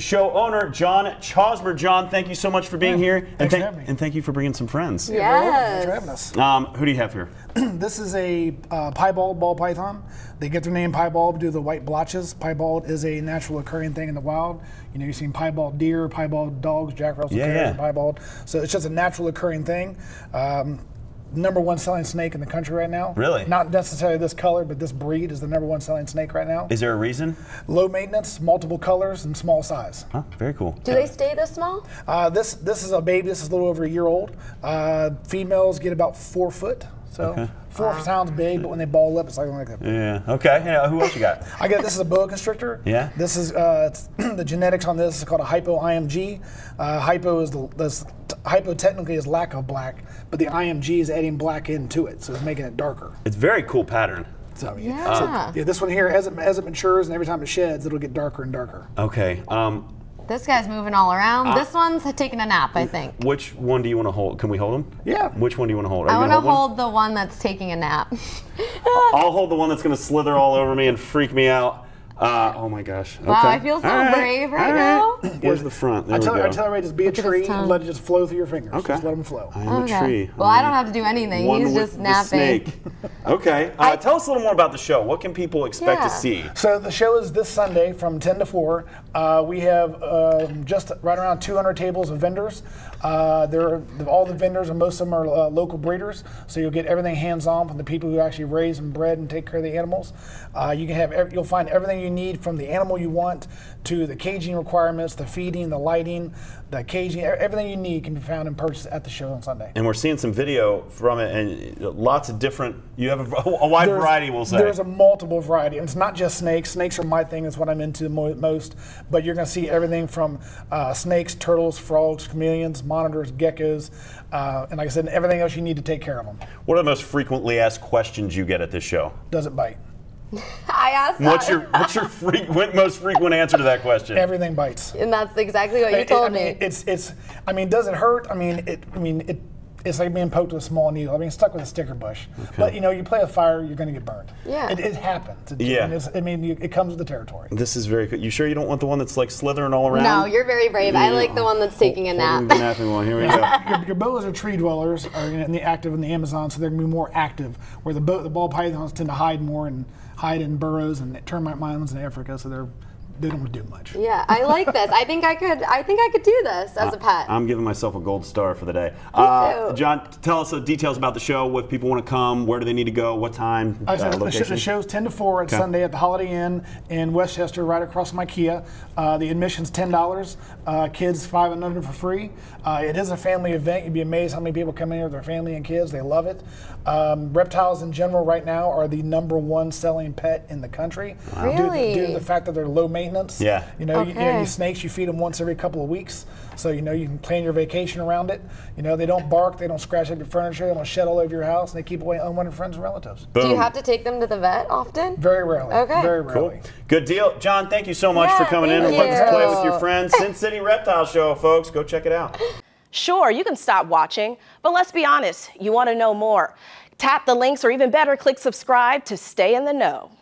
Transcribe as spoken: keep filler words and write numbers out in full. show owner, John Chasmer. John, thank you so much for being yeah, here. And, thank, for and thank you for bringing some friends. Yeah, yes. Thanks for having us. Um, who do you have here? This is a uh, piebald ball python. They get their name piebald due to the white blotches. Piebald is a natural occurring thing in the wild. You know, you've seen piebald deer, piebald dogs, jack russell yeah, terriers, yeah. piebald. So it's just a natural occurring thing. Um, number one selling snake in the country right now. Really? Not necessarily this color, but this breed is the number one selling snake right now. Is there a reason? Low maintenance, multiple colors, and small size. Huh, very cool. Do yeah. they stay this small? Uh, this this is a baby. This is a little over a year old. Uh, females get about four foot. So okay. four uh, sounds big, but when they ball up, it's like like that. Yeah. Okay. Yeah. Who else you got? I got this is a boa constrictor. Yeah. This is uh, it's the genetics on this is called a hypo I M G. Uh, hypo is the this, hypo technically is lack of black, but the I M G is adding black into it, so it's making it darker. It's a very cool pattern. So yeah. Uh, so, yeah. This one here, as it as it matures and every time it sheds, it'll get darker and darker. Okay. Um, This guy's moving all around. Uh, this one's taking a nap, I think. Which one do you want to hold? Can we hold him? Yeah. Which one do you want to hold? Are I want to hold, hold the one that's taking a nap. I'll hold the one that's going to slither all over me and freak me out. Uh, oh my gosh. Okay. Wow, I feel so right. brave right, right. now. Where's the front? There I, tell, we go. I tell everybody just be a tree and let it just flow through your fingers. Okay. Just let them flow. I am okay. a tree. Well, I'm I don't have to do anything. He's just napping. Snake. Okay. Uh, I, tell us a little more about the show. What can people expect yeah. to see? So the show is this Sunday from ten to four. Uh, we have um, just right around two hundred tables of vendors. Uh, there are all the vendors, and most of them are uh, local breeders. So you'll get everything hands-on from the people who actually raise and bred and take care of the animals. Uh, you can have every, you'll find everything you need from the animal you want to the caging requirements, the feeding, the lighting, the caging. Everything you need can be found and purchased at the show on Sunday. And we're seeing some video from it, and lots of different. You have a, a wide there's, variety, we'll say. There's a multiple variety, and it's not just snakes. Snakes are my thing; it's what I'm into mo most. But you're going to see everything from uh, snakes, turtles, frogs, chameleons, monitors, geckos, uh, and like I said, everything else you need to take care of them. What are the most frequently asked questions you get at this show? Does it bite? I asked that. What's your what's your frequent, most frequent answer to that question? Everything bites, and that's exactly what you told I mean, me. It's it's. I mean, does it hurt? I mean, it. I mean, it. It's like being poked with a small needle. I mean, stuck with a sticker bush. Okay. But you know, you play with fire, you're going to get burned. Yeah, it, it happens. It, yeah, it's, I mean, you, it comes with the territory. This is very good. You sure you don't want the one that's like slithering all around? No, you're very brave. Yeah. I like the one that's taking a nap. The napping one. Here we go. Your, your boas are tree dwellers, are in the active in the Amazon, so they're going to be more active. Where the bo the ball pythons tend to hide more and hide in burrows and termite islands in Africa, so they're. They don't do much. Yeah, I like this. I think I could. I think I could do this as a pet. I'm giving myself a gold star for the day. Uh, John, tell us the details about the show. If people want to come, where do they need to go? What time? Uh, uh, location? The show's ten to four on okay. Sunday at the Holiday Inn in Westchester, right across from IKEA. Uh, the admission's ten dollars. Uh, kids five and under for free. Uh, it is a family event. You'd be amazed how many people come in here with their family and kids. They love it. Um, reptiles in general right now are the number one selling pet in the country. Wow. Really? Due, due to the fact that they're low maintenance. Yeah. You know, okay. you, you know, you snakes, you feed them once every couple of weeks. So, you know, you can plan your vacation around it. You know, they don't bark, they don't scratch up your furniture, they don't shed all over your house, and they keep away unwanted friends and relatives. Boom. Do you have to take them to the vet often? Very rarely. Okay. Very rarely. Cool. Good deal. John, thank you so much yeah, for coming in and letting us play with your friends. Sin City Reptile Show, folks. Go check it out. Sure, you can stop watching, but let's be honest, you want to know more. Tap the links, or even better, click subscribe to stay in the know.